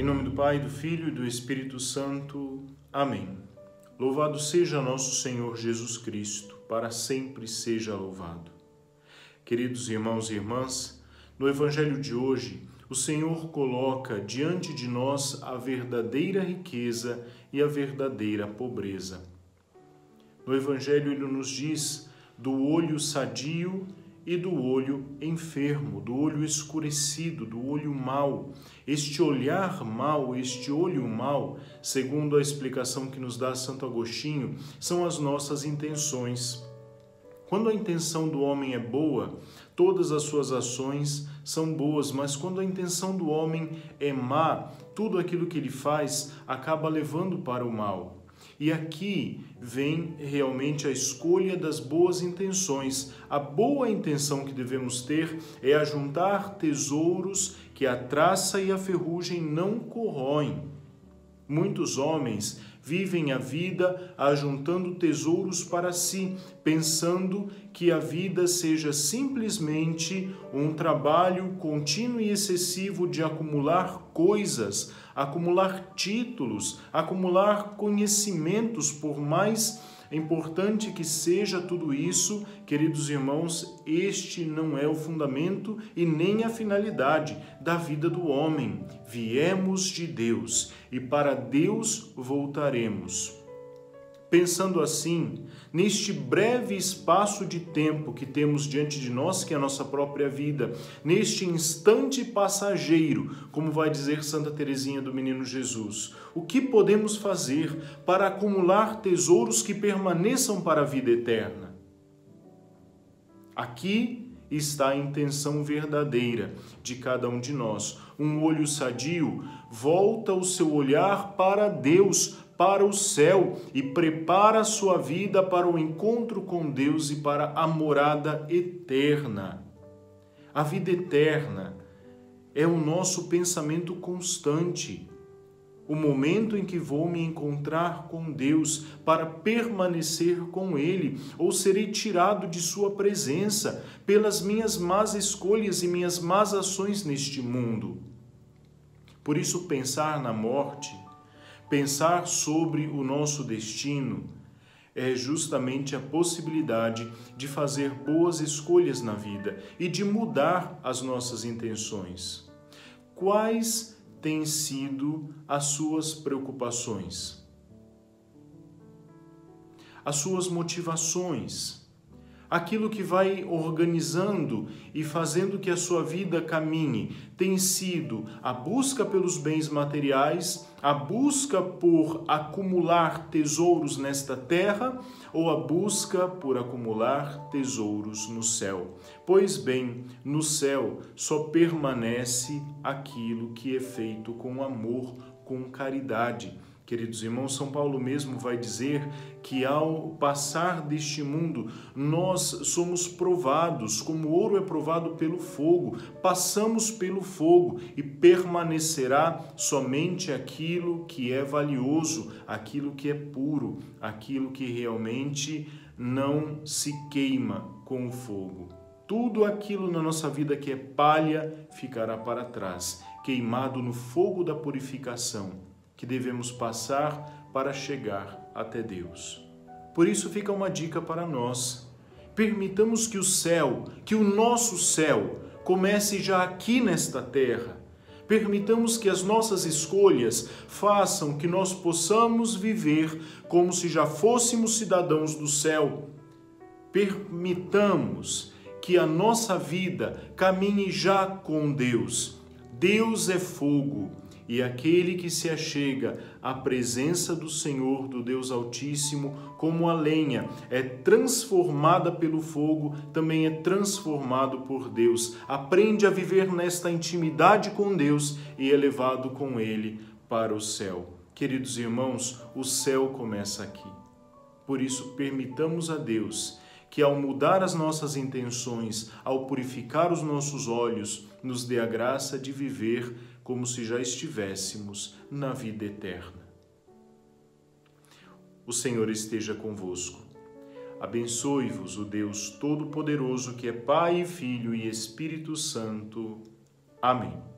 Em nome do Pai, do Filho e do Espírito Santo. Amém. Louvado seja nosso Senhor Jesus Cristo, para sempre seja louvado. Queridos irmãos e irmãs, no Evangelho de hoje, o Senhor coloca diante de nós a verdadeira riqueza e a verdadeira pobreza. No Evangelho ele nos diz do olho sadio e do olho enfermo, do olho escurecido, do olho mau. Este olhar mau, este olho mau, segundo a explicação que nos dá Santo Agostinho, são as nossas intenções. Quando a intenção do homem é boa, todas as suas ações são boas, mas quando a intenção do homem é má, tudo aquilo que ele faz acaba levando para o mal. E aqui vem realmente a escolha das boas intenções. A boa intenção que devemos ter é ajuntar tesouros que a traça e a ferrugem não corroem. Muitos homens vivem a vida ajuntando tesouros para si, pensando que a vida seja simplesmente um trabalho contínuo e excessivo de acumular coisas, acumular títulos, acumular conhecimentos. Por mais importante que seja tudo isso, queridos irmãos, este não é o fundamento e nem a finalidade da vida do homem. Viemos de Deus e para Deus voltaremos. Pensando assim, neste breve espaço de tempo que temos diante de nós, que é a nossa própria vida, neste instante passageiro, como vai dizer Santa Terezinha do Menino Jesus, o que podemos fazer para acumular tesouros que permaneçam para a vida eterna? Aqui está a intenção verdadeira de cada um de nós. Um olho sadio volta o seu olhar para Deus, para o céu, e prepara a sua vida para o encontro com Deus e para a morada eterna. A vida eterna é o nosso pensamento constante, o momento em que vou me encontrar com Deus para permanecer com Ele, ou serei tirado de sua presença pelas minhas más escolhas e minhas más ações neste mundo. Por isso, pensar na morte, pensar sobre o nosso destino é justamente a possibilidade de fazer boas escolhas na vida e de mudar as nossas intenções. Quais têm sido as suas preocupações? As suas motivações? Aquilo que vai organizando e fazendo que a sua vida caminhe tem sido a busca pelos bens materiais, a busca por acumular tesouros nesta terra ou a busca por acumular tesouros no céu? Pois bem, no céu só permanece aquilo que é feito com amor, com caridade. Queridos irmãos, São Paulo mesmo vai dizer que ao passar deste mundo, nós somos provados, como o ouro é provado pelo fogo, passamos pelo fogo e permanecerá somente aquilo que é valioso, aquilo que é puro, aquilo que realmente não se queima com o fogo. Tudo aquilo na nossa vida que é palha ficará para trás, queimado no fogo da purificação que devemos passar para chegar até Deus. Por isso fica uma dica para nós. Permitamos que o céu, que o nosso céu, comece já aqui nesta terra. Permitamos que as nossas escolhas façam que nós possamos viver como se já fôssemos cidadãos do céu. Permitamos que a nossa vida caminhe já com Deus. Deus é fogo. E aquele que se achega à presença do Senhor, do Deus Altíssimo, como a lenha, é transformada pelo fogo, também é transformado por Deus. Aprende a viver nesta intimidade com Deus e é levado com Ele para o céu. Queridos irmãos, o céu começa aqui. Por isso, permitamos a Deus que ao mudar as nossas intenções, ao purificar os nossos olhos, nos dê a graça de viver como se já estivéssemos na vida eterna. O Senhor esteja convosco. Abençoe-vos o Deus Todo-Poderoso, que é Pai, Filho e Espírito Santo. Amém.